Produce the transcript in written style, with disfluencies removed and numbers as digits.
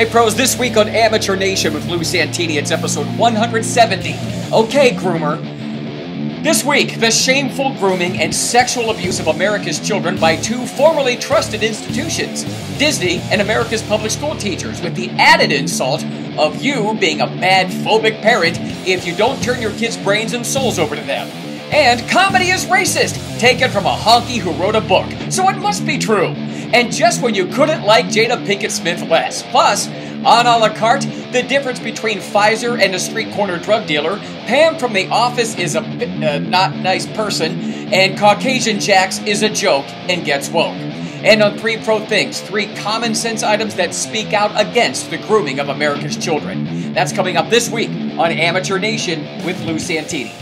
Hey pros, this week on Amateur Nation with Lou Santini, it's episode 170. Okay, groomer. This week, the shameful grooming and sexual abuse of America's children by two formerly trusted institutions, Disney and America's public school teachers, with the added insult of you being a bad phobic parent if you don't turn your kids' brains and souls over to them. And comedy is racist, taken from a honky who wrote a book, so it must be true. And just when you couldn't like Jada Pinkett Smith less. Plus, on a la carte, the difference between Pfizer and a street corner drug dealer, Pam from The Office is a not nice person, and Caucasian Jax is a joke and gets woke. And on three pro things, three common sense items that speak out against the grooming of America's children. That's coming up this week on Amateur Nation with Lou Santini.